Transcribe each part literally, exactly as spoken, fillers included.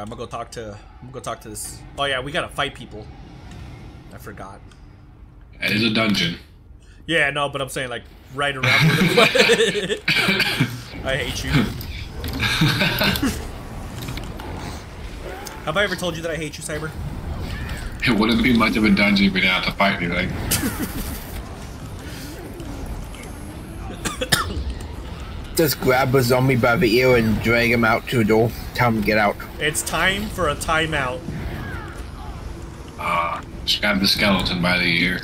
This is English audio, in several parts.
Alright, I'm gonna go talk to I'm gonna go talk to this. Oh yeah, we gotta fight people. I forgot. It is a dungeon. Yeah, no, but I'm saying like right around where the play. I hate you. Have I ever told you that I hate you, Cyber? It wouldn't be much of a dungeon if we didn't have to fight anything. Just grab a zombie by the ear and drag him out to a door. Tell him to get out. It's time for a timeout. Ah, uh, just grab the skeleton by the ear.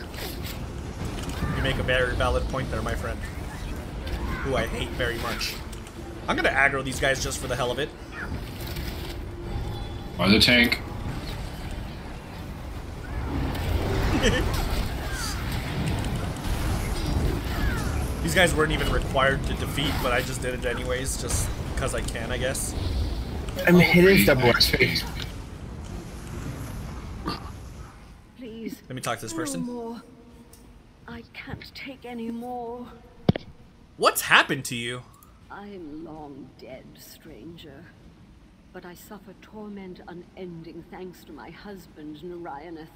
You make a very valid point there, my friend. Who I hate very much. I'm gonna aggro these guys just for the hell of it. Or the tank. These guys weren't even required to defeat, but I just did it anyways, just because I can, I guess. I mean, it is double X P. Please. Let me talk to this person. No more. I can't take any more. What's happened to you? I'm long dead, stranger. But I suffer torment unending thanks to my husband, Narayaneth.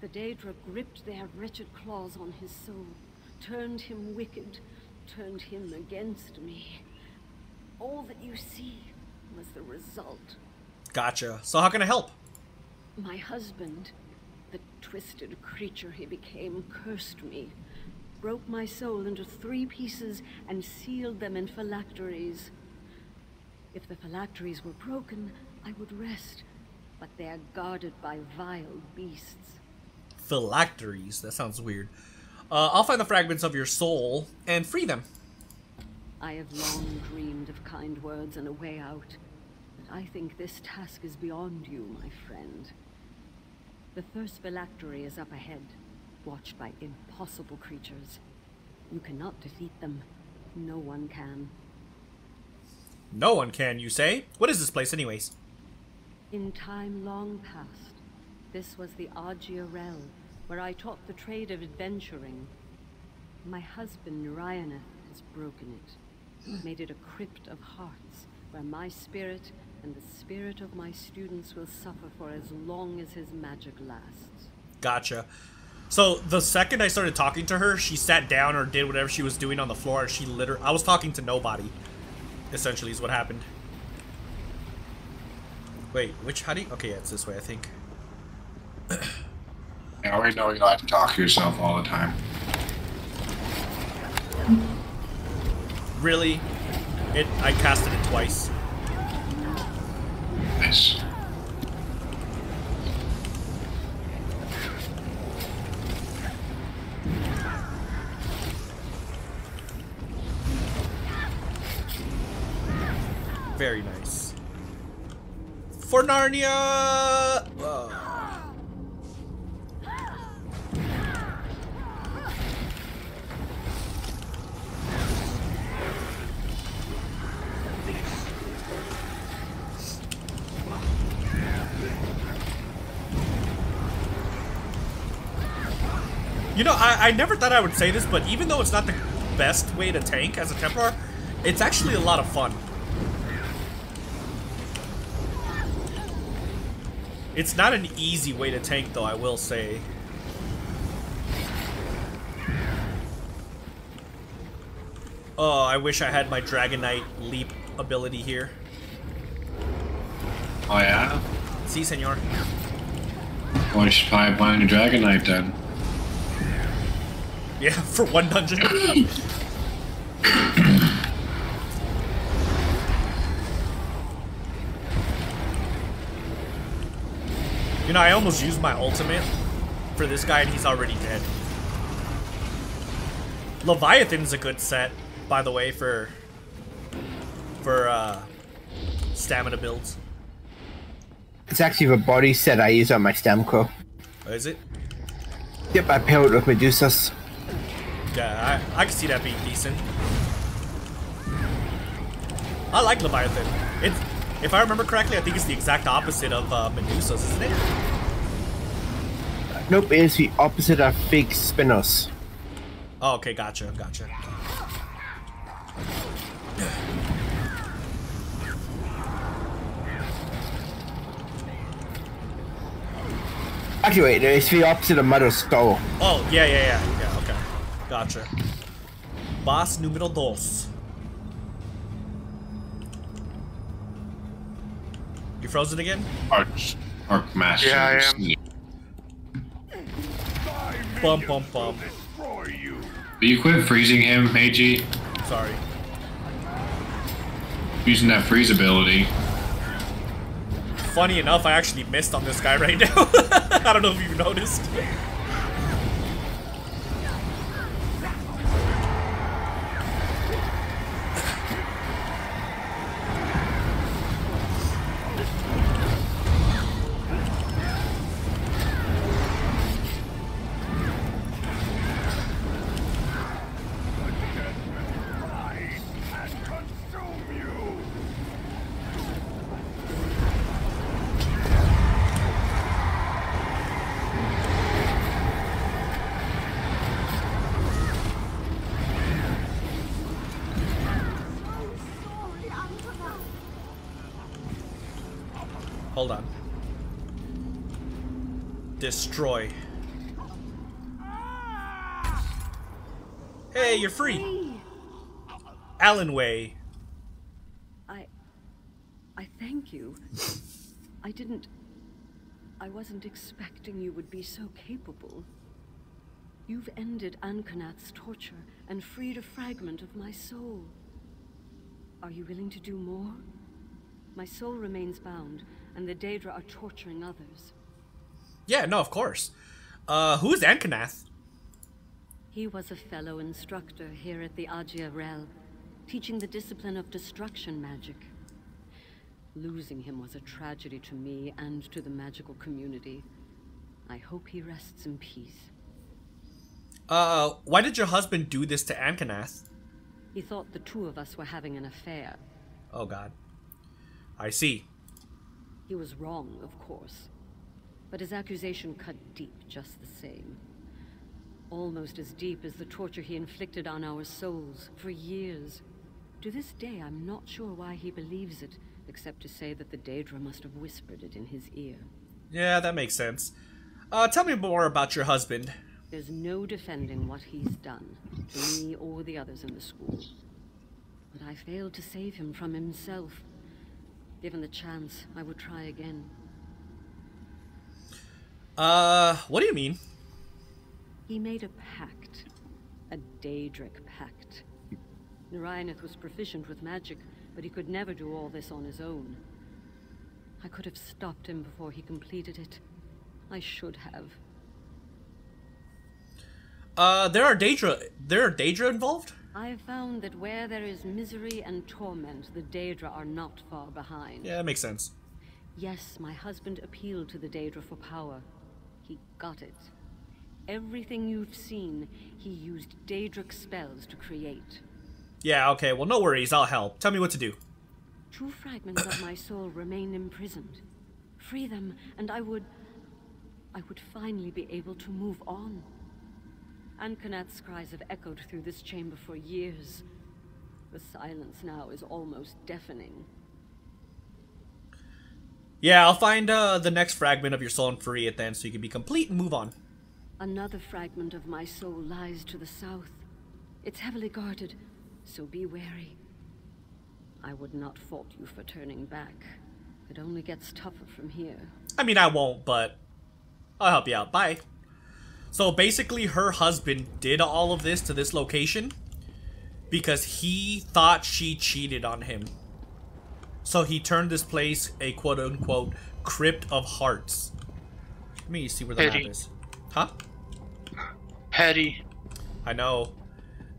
The Daedra gripped their wretched claws on his soul, turned him wicked, turned him against me. All that you see was the result. Gotcha. So how can I help? My husband, the twisted creature he became, cursed me, broke my soul into three pieces and sealed them in phylacteries. If the phylacteries were broken, I would rest, but they are guarded by vile beasts. Phylacteries. That sounds weird. Uh, I'll find the fragments of your soul and free them. I have long dreamed of kind words and a way out, but I think this task is beyond you, my friend. The first phylactery is up ahead, watched by impossible creatures. You cannot defeat them. No one can. No one can, you say? What is this place, anyways? In time long past, this was the Agiarel, where I taught the trade of adventuring. My husband, Narayaneth, has broken it, made it a crypt of hearts, where my spirit and the spirit of my students will suffer for as long as his magic lasts. Gotcha. So the second I started talking to her, she sat down or did whatever she was doing on the floor, and she literally... I was talking to nobody, essentially, is what happened. Wait, which... How do you... Okay, yeah, it's this way, I think. I already know you like to talk to yourself all the time. Really? It I casted it twice. Nice. Very nice. For Narnia! Whoa. You know, I, I never thought I would say this, but even though it's not the best way to tank as a Templar, it's actually a lot of fun. It's not an easy way to tank, though, I will say. Oh, I wish I had my Dragonite Leap ability here. Oh, yeah? Si, senor. Well, you should probably find a Dragonite, then. Yeah, for one dungeon. You know, I almost used my ultimate for this guy, and he's already dead. Leviathan's a good set, by the way, for for uh, stamina builds. It's actually the body set I use on my Stamcrow. Is it? Yep, I pair it with Medusa's. Yeah, I, I can see that being decent. I like Leviathan. It's, if I remember correctly, I think it's the exact opposite of uh, Medusa's, isn't it? Nope, it's the opposite of Big Spinners. Oh, okay, gotcha, gotcha. Actually, wait, it's the opposite of Mother's Skull. Oh, yeah, yeah, yeah, yeah, okay. Gotcha. Boss numero dos. You frozen again? Arch, Archmaster. Yeah, I am. Bum, bum, bum. Will you quit freezing him, A G? Sorry. Using that freeze ability. Funny enough, I actually missed on this guy right now. I don't know if you've noticed. Destroy. Hey, you're free. Alanwe. I I thank you. I didn't I wasn't expecting you would be so capable. You've ended Ankanath's torture and freed a fragment of my soul. Are you willing to do more? My soul remains bound, and the Daedra are torturing others. Yeah, no, of course. Uh, who's Ankanath? He was a fellow instructor here at the Agiarel, teaching the discipline of destruction magic. Losing him was a tragedy to me and to the magical community. I hope he rests in peace. Uh, why did your husband do this to Ankanath? He thought the two of us were having an affair. Oh, God. I see. He was wrong, of course. But his accusation cut deep just the same. Almost as deep as the torture he inflicted on our souls for years. To this day, I'm not sure why he believes it, except to say that the Daedra must have whispered it in his ear. Yeah, that makes sense. Uh, tell me more about your husband. There's no defending what he's done, to me or the others in the school. But I failed to save him from himself. Given the chance, I would try again. Uh, what do you mean? He made a pact. A Daedric pact. Narayaneth was proficient with magic, but he could never do all this on his own. I could have stopped him before he completed it. I should have. Uh, there are Daedra- there are Daedra involved? I have found that where there is misery and torment, the Daedra are not far behind. Yeah, that makes sense. Yes, my husband appealed to the Daedra for power. He got it. Everything you've seen, he used Daedric spells to create. Yeah, okay, well, no worries, I'll help. Tell me what to do. Two fragments of my soul remain imprisoned. Free them, and I would... I would finally be able to move on. Ankanath's cries have echoed through this chamber for years. The silence now is almost deafening. Yeah, I'll find uh, the next fragment of your soul and free it then, so you can be complete and move on. Another fragment of my soul lies to the south. It's heavily guarded, so be wary. I would not fault you for turning back. It only gets tougher from here. I mean, I won't, but I'll help you out. Bye. So basically, her husband did all of this to this location because he thought she cheated on him. So he turned this place a quote-unquote crypt of hearts. Let me see where the Petty. map is. Huh? Petty. I know.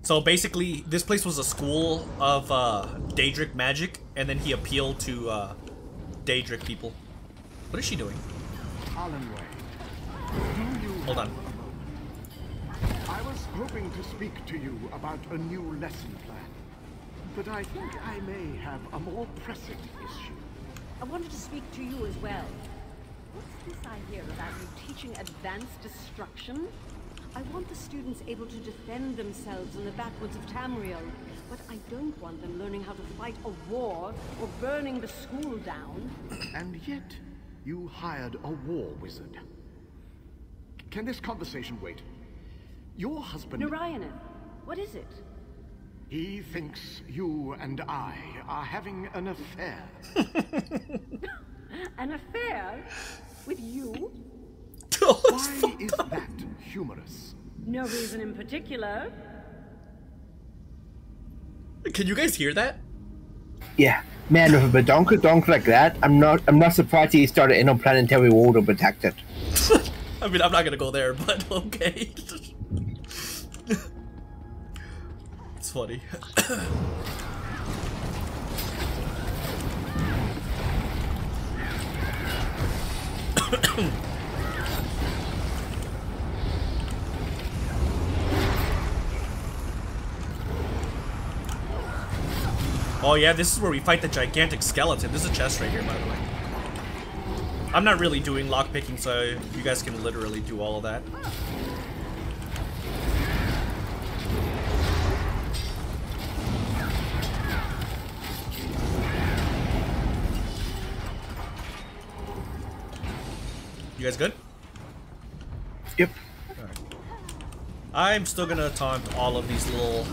So basically, this place was a school of uh, Daedric magic, and then he appealed to uh, Daedric people. What is she doing? Hold on. I was hoping to speak to you about a new lesson plan. But I think I may have a more pressing issue. I wanted to speak to you as well. What's this I hear about you teaching advanced destruction? I want the students able to defend themselves in the backwoods of Tamriel, but I don't want them learning how to fight a war or burning the school down. And yet, you hired a war wizard. Can this conversation wait? Your husband... Narayaneth, what is it? He thinks you and I are having an affair. An affair? With you? Why is that humorous? No reason in particular. Can you guys hear that? Yeah. Man, with a badonka donk like that, I'm not I'm not surprised he started interplanetary war to protect it. I mean, I'm not gonna go there, but okay. It's funny. Oh yeah, this is where we fight the gigantic skeleton. There's a chest right here, by the way. I'm not really doing lockpicking, so you guys can literally do all of that. You guys good? Yep. All right. I'm still gonna taunt all of these little...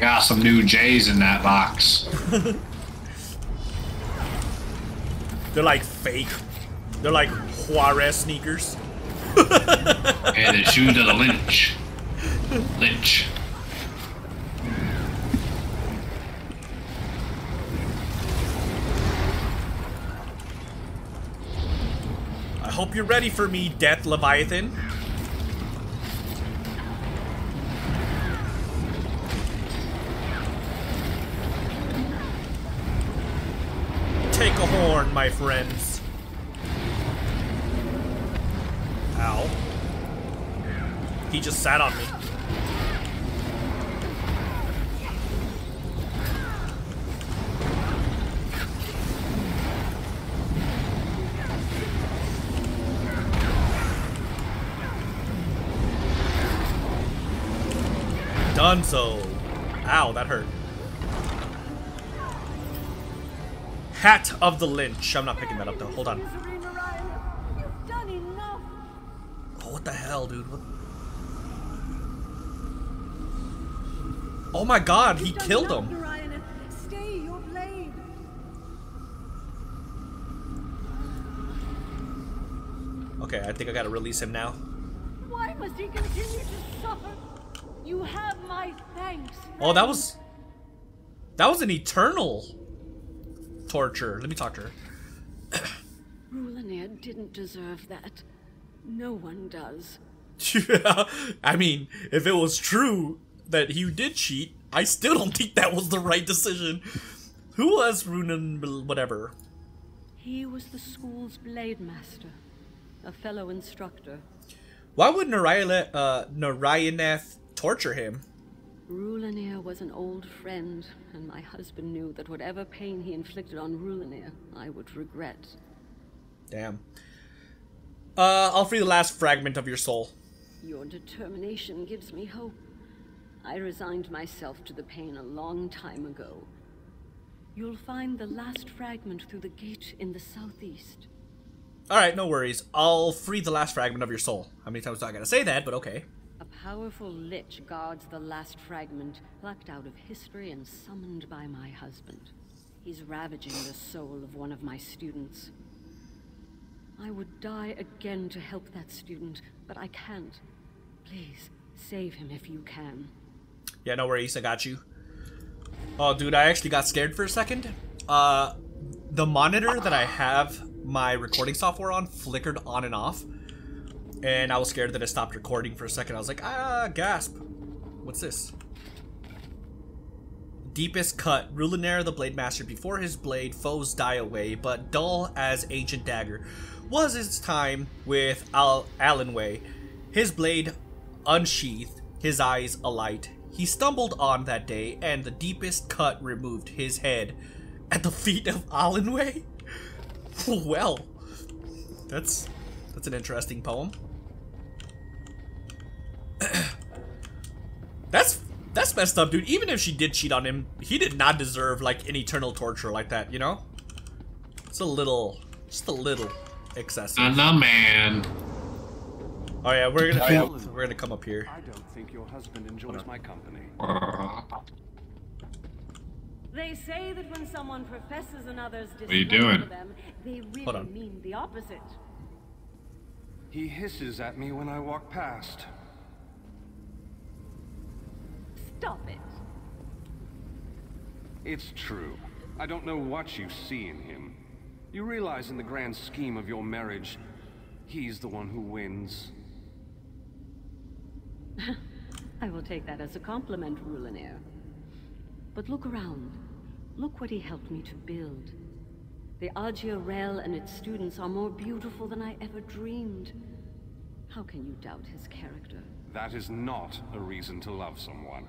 Got some new J's in that box. They're like fake. They're like Juarez sneakers. And the shoes of the lynch. Lynch. I hope you're ready for me, Death Leviathan. Take a horn, my friends. Ow. He just sat on me. Done so. Ow, that hurt. Hat of the Lynch. I'm not picking that up though. Hold on. Oh, what the hell, dude? What? Oh my God, he killed him. Okay, I think I gotta release him now. Why must he continue to suffer? You have my thanks. Oh, that was that was an eternal torture. Let me talk to her. Rulaneer didn't deserve that. No one does. Yeah, I mean, if it was true that he did cheat, I still don't think that was the right decision. Who was Runan whatever? He was the school's blade master, a fellow instructor. Why would Narayaneth, uh, Narayaneth torture him? Rulaneer was an old friend, and my husband knew that whatever pain he inflicted on Rulaneer, I would regret. Damn. Uh, I'll free the last fragment of your soul. Your determination gives me hope. I resigned myself to the pain a long time ago. You'll find the last fragment through the gate in the southeast. Alright, no worries. I'll free the last fragment of your soul. How many times do I gotta say that, but okay. A powerful lich guards the last fragment, plucked out of history and summoned by my husband. He's ravaging the soul of one of my students. I would die again to help that student, but I can't. Please, save him if you can. Yeah, no worries, I got you. Oh, dude, I actually got scared for a second. Uh, the monitor that I have my recording software on flickered on and off. And I was scared that I stopped recording for a second. I was like, ah, gasp. What's this? Deepest cut. Rulaneer, the blade master, before his blade foes die away, but dull as ancient dagger was his time with Al Alanwe. His blade unsheathed, his eyes alight. He stumbled on that day, and the deepest cut removed his head at the feet of Alanwe. Well, that's that's an interesting poem. That's that's messed up, dude. Even if she did cheat on him, he did not deserve like an eternal torture like that, you know? It's a little, just a little excessive. I'm the man. Oh yeah, we're gonna yeah. we're gonna come up here. I don't think your husband enjoys my company. They say that when someone professes another's disappointment for them, they really mean the opposite. He hisses at me when I walk past. Stop it. It's true. I don't know what you see in him. You realize in the grand scheme of your marriage, he's the one who wins. I will take that as a compliment, Rulaneer. But look around. Look what he helped me to build. The Agiarel and its students are more beautiful than I ever dreamed. How can you doubt his character? That is not a reason to love someone.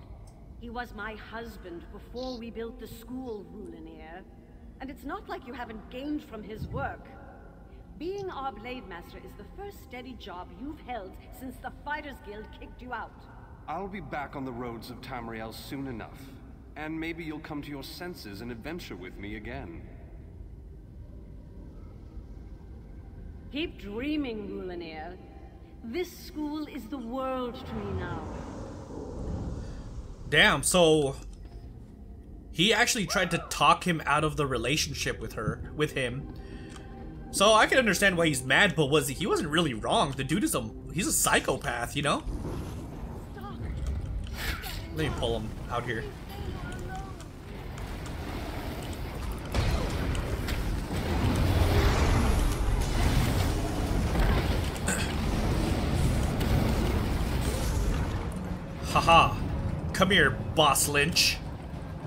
He was my husband before we built the school, Roulinier. And it's not like you haven't gained from his work. Being our Blade Master is the first steady job you've held since the Fighters Guild kicked you out. I'll be back on the roads of Tamriel soon enough. And maybe you'll come to your senses and adventure with me again. Keep dreaming, Rulaneer. This school is the world to me now. Damn, so he actually tried to talk him out of the relationship with her, with him. So I can understand why he's mad, but was he, he wasn't really wrong. The dude is a he's a psychopath, you know? Let me pull him out here. Haha. Come here, Boss Lynch.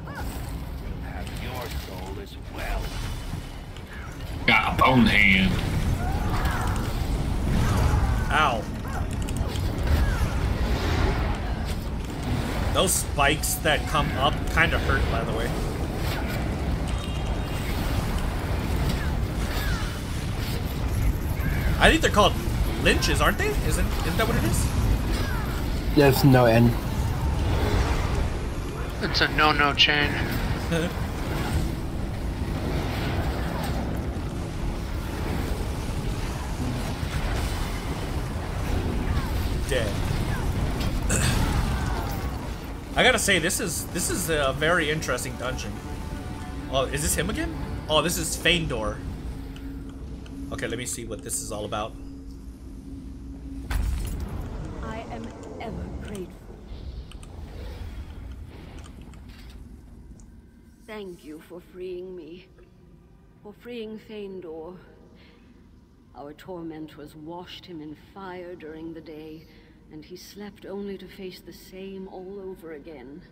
Have your soul as well. Got a bone hand. Ow. Those spikes that come up kind of hurt, by the way. I think they're called lynches, aren't they? Isn't isn't that what it is? There's no end. It's a no-no chain. Dead. I gotta say, this is this is a very interesting dungeon. Oh, is this him again? Oh, this is Faendor. Okay, let me see what this is all about. I am ever grateful. Thank you for freeing me, for freeing Faendor. Our tormentors washed him in fire during the day, and he slept only to face the same all over again.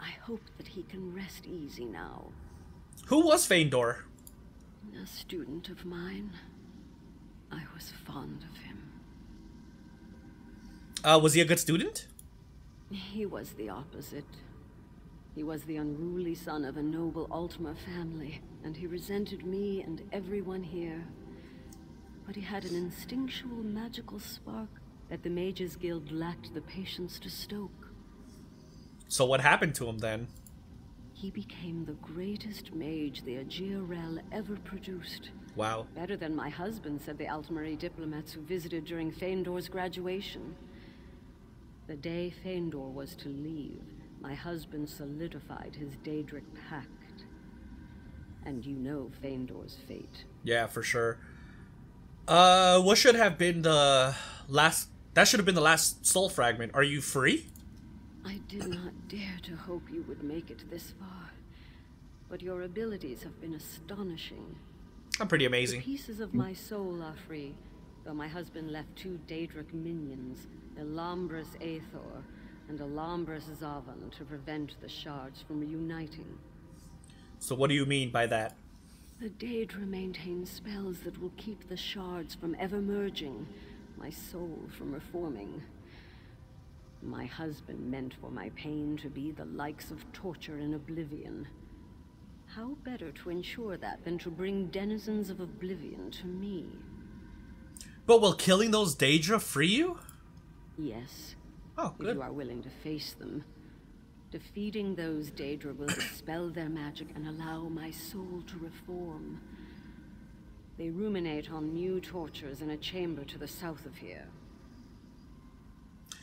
I hope that he can rest easy now. Who was Faendor? A student of mine. I was fond of him. Uh, was he a good student? He was the opposite. He was the unruly son of a noble Altmer family, and he resented me and everyone here. But he had an instinctual magical spark that the Mages Guild lacked the patience to stoke. So what happened to him then? He became the greatest mage the Ajirell ever produced. Wow. Better than my husband, said the Altmeri diplomats who visited during Faendor's graduation. The day Faendor was to leave, my husband solidified his Daedric pact. And you know Faendor's fate. Yeah, for sure. Uh, what should have been the last... That should have been the last soul fragment. Are you free? I did not dare to hope you would make it this far. But your abilities have been astonishing. I'm pretty amazing. The pieces of my soul are free. Though my husband left two Daedric minions, Ilambris-Athor and Ilambris-Zaven, to prevent the shards from reuniting. So what do you mean by that? The Daedra maintains spells that will keep the shards from ever merging, my soul from reforming. My husband meant for my pain to be the likes of torture and oblivion. How better to ensure that than to bring denizens of oblivion to me? But will killing those Daedra free you? Yes. Oh, good. If you are willing to face them. Defeating those Daedra will dispel their magic and allow my soul to reform. They ruminate on new tortures in a chamber to the south of here.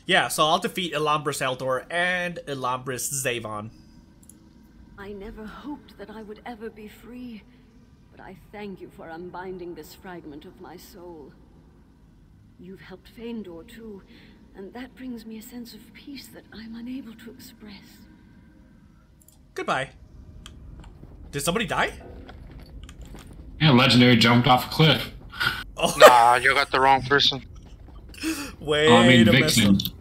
Yeah, so I'll defeat Ilambris-Athor and Ilambris-Zaven. I never hoped that I would ever be free, but I thank you for unbinding this fragment of my soul. You've helped Faendor too, and that brings me a sense of peace that I'm unable to express. Goodbye. Did somebody die? Yeah, Legendary jumped off a cliff. Oh. Nah, you got the wrong person. Way oh, I mean, to Vixen. mess up.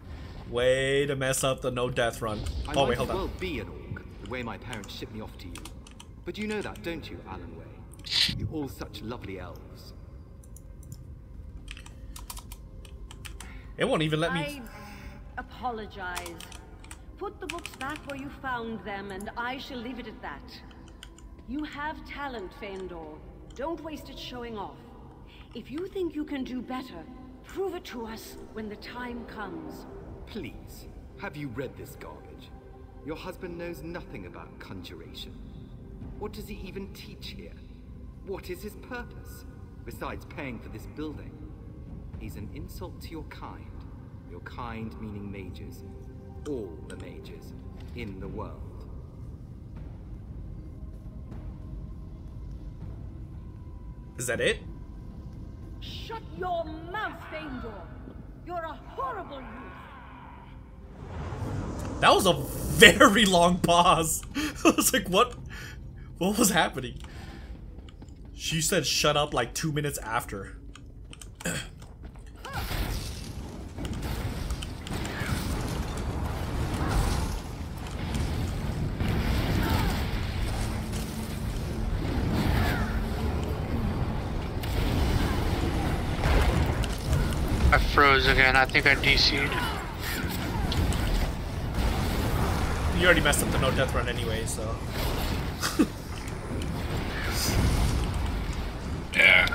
Way to mess up the no death run. I oh wait, hold well on. Be an orc, the way my parents shipped me off to you. But you know that, don't you, Alanwe? You're all such lovely elves. It won't even let me. I apologize. Put the books back where you found them, and I shall leave it at that. You have talent, Faendor. Don't waste it showing off. If you think you can do better, prove it to us when the time comes. Please, have you read this garbage? Your husband knows nothing about conjuration. What does he even teach here? What is his purpose, besides paying for this building? He's an insult to your kind. Your kind meaning mages. All the mages in the world. Is that it? Shut your mouth, Faendor! You're a horrible youth! That was a very long pause. I was like, what? What was happening? She said shut up like two minutes after. I froze again. I think I D C'd. You already messed up the no death run anyway, so. Yeah.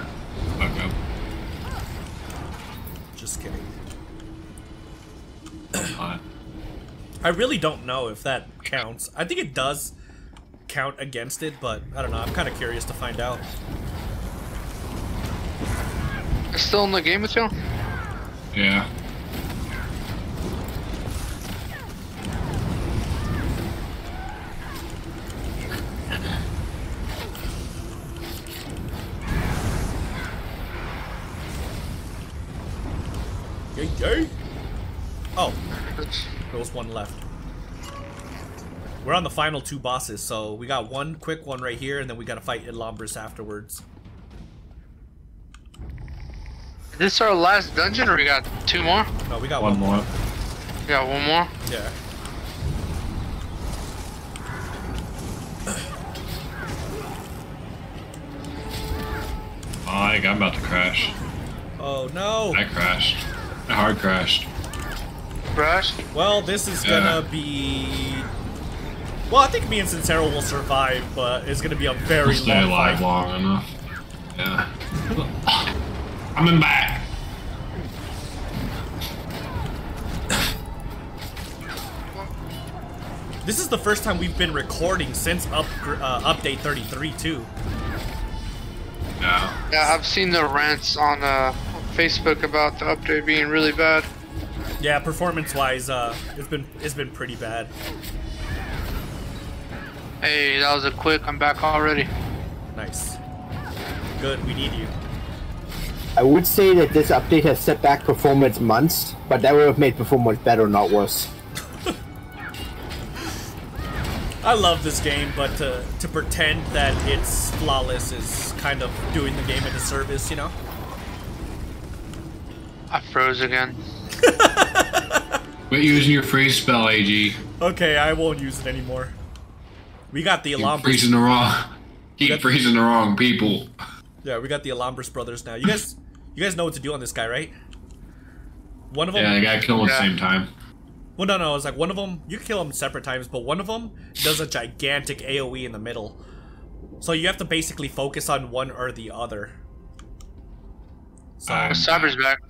Fuck up. Just kidding. I really don't know if that counts. I think it does count against it, but I don't know. I'm kind of curious to find out. It's still in the game with you? Yeah. Yay, yay. Oh, there was one left. We're on the final two bosses, so we got one quick one right here, and then we gotta fight Ilambris afterwards. This is our last dungeon, or we got two more? No, we got one, one more. more. We got one more? Yeah. Oh, I think I'm about to crash. Oh, no. I crashed. I hard crashed. Crashed? Well, this is yeah. gonna be... Well, I think me and Sincero will survive, but it's gonna be a very we'll stay long stay alive fight. long enough. Yeah. Coming back. This is the first time we've been recording since up, uh, update thirty-three too. Yeah. Yeah, I've seen the rants on uh, Facebook about the update being really bad. Yeah, performance-wise, uh, it's been it's been pretty bad. Hey, that was a quick. I'm back already. Nice. Good. We need you. I would say that this update has set back performance months, but that would have made performance better, not worse. I love this game, but to, to pretend that it's flawless is kind of doing the game a disservice, you know? I froze again. Quit using your freeze spell, A G. Okay, I won't use it anymore. We got the alarm. Keep freezing the wrong. Keep freezing the wrong people. Yeah, we got the Ilambris brothers now. You guys, you guys know what to do on this guy, right? One of them. Yeah, they got killed at the same time. Well, no, no, it's like one of them. You kill them separate times, but one of them does a gigantic A O E in the middle. So you have to basically focus on one or the other. So, uh, Cyber's back.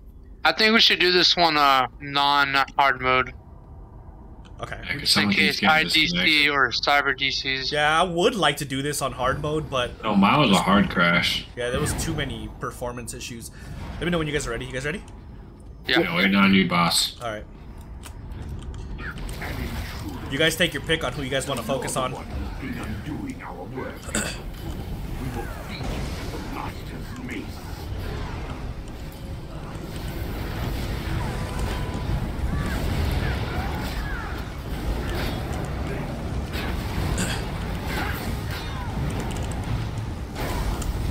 I think we should do this one uh, non-hard mode. Okay. Yeah, just in case I D C or Cyber D Cs. Yeah, I would like to do this on hard mode, but... Oh, mine was a hard crash. Yeah, there was too many performance issues. Let me know when you guys are ready. You guys ready? Yeah. Yeah, waiting on you, boss. All right. You guys take your pick on who you guys want to focus on.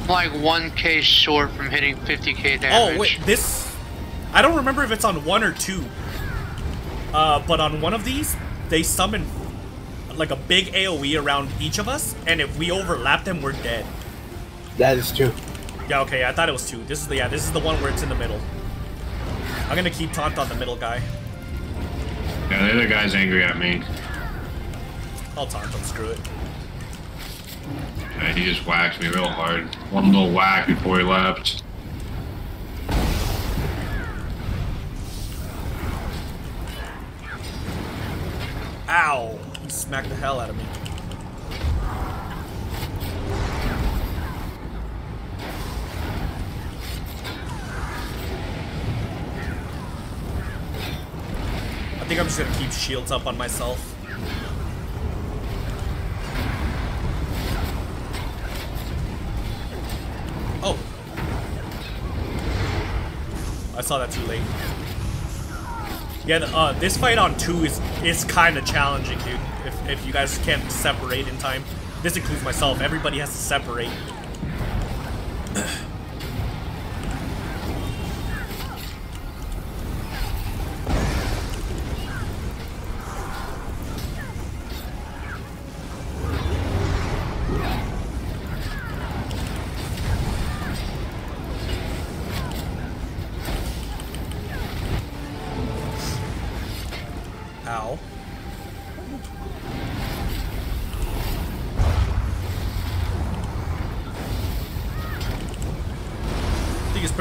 Like one K short from hitting fifty K damage. Oh wait, this, I don't remember if it's on one or two, uh, but on one of these they summon like a big AoE around each of us, and if we overlap them, we're dead. That is two. Yeah, okay, I thought it was two. This is the, yeah, this is the one where it's in the middle. I'm gonna keep taunt on the middle guy. Yeah, the other guy's angry at me. I'll taunt him, screw it. Yeah, he just whacked me real hard. One little whack before he left. Ow! He smacked the hell out of me. I think I'm just gonna keep shields up on myself. Oh! I saw that too late. Yeah, uh, this fight on two is is kind of challenging, dude. If, if you guys can't separate in time. This includes myself. Everybody has to separate.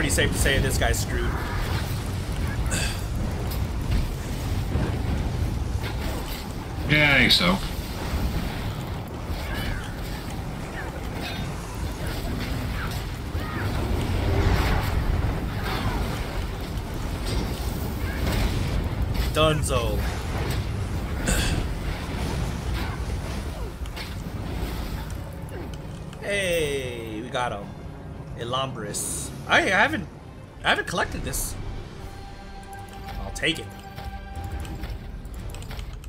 Safe to say this guy's screwed. Yeah, I think so. Dunzo. Hey, we got him. Ilambris. I haven't, I haven't collected this. I'll take it.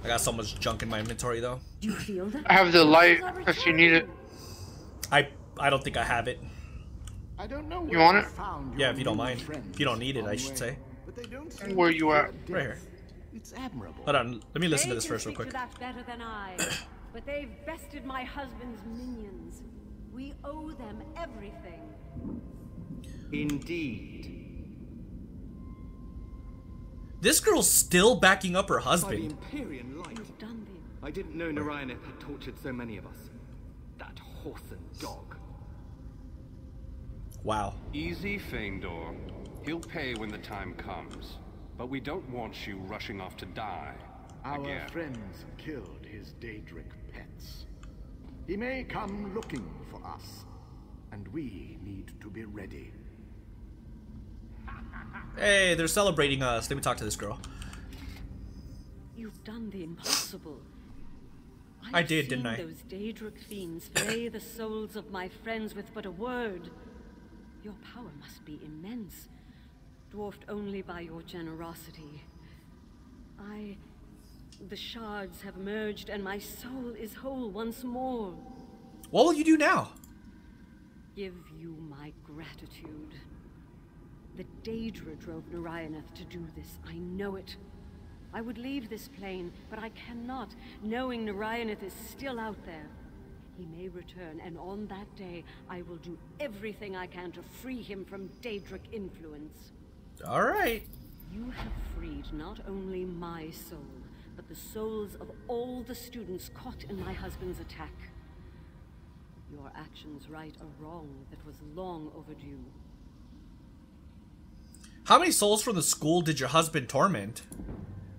I got so much junk in my inventory though. Do you feel that? I have the light if you need it. I, I don't think I have it. I don't know. You want it? Yeah, if you don't mind. If you don't need it, I should say. And where you at? Right here. It's admirable. Hold on. Let me listen to this first real quick. Better than I, but they've bested my husband's minions. We owe them everything. Indeed. This girl's still backing up her husband. By the Empyrean light. You've done this. I didn't know Narayaneth had tortured so many of us. That horse and dog. Wow. Easy, Faendor. He'll pay when the time comes. But we don't want you rushing off to die. Our again. friends killed his Daedric pets. He may come looking for us. And we need to be ready. Hey, they're celebrating us. Let me talk to this girl. You've done the impossible. I did, didn't I? Those Daedric fiends flay the souls of my friends with but a word. Your power must be immense, dwarfed only by your generosity. I, the shards have merged, and my soul is whole once more. What will you do now? Give you my gratitude. The Daedra drove Narayaneth to do this. I know it. I would leave this plane, but I cannot, knowing Narayaneth is still out there. He may return, and on that day, I will do everything I can to free him from Daedric influence. All right. You have freed not only my soul, but the souls of all the students caught in my husband's attack. Your actions right a wrong that was long overdue. How many souls from the school did your husband torment?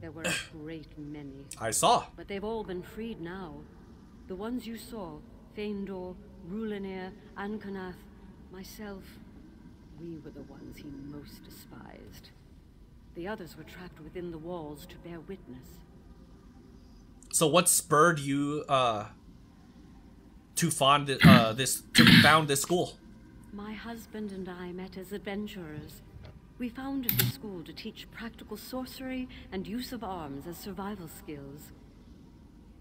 There were a great many. I saw. But they've all been freed now. The ones you saw, Faendor, Rulaneer, Ankanath, myself, we were the ones he most despised. The others were trapped within the walls to bear witness. So what spurred you uh, to fond uh, this to found this school? My husband and I met as adventurers. We founded the school to teach practical sorcery and use of arms as survival skills.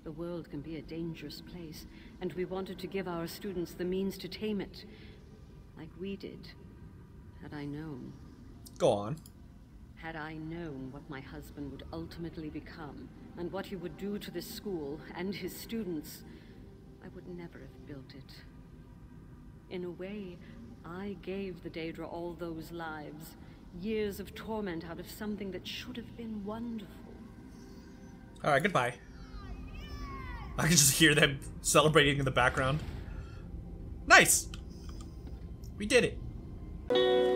The world can be a dangerous place, and we wanted to give our students the means to tame it, like we did. Had I known. Go on. Had I known what my husband would ultimately become, and what he would do to this school and his students, I would never have built it. In a way, I gave the Daedra all those lives, years of torment out of something that should have been wonderful. All right, goodbye. I can just hear them celebrating in the background. Nice! We did it.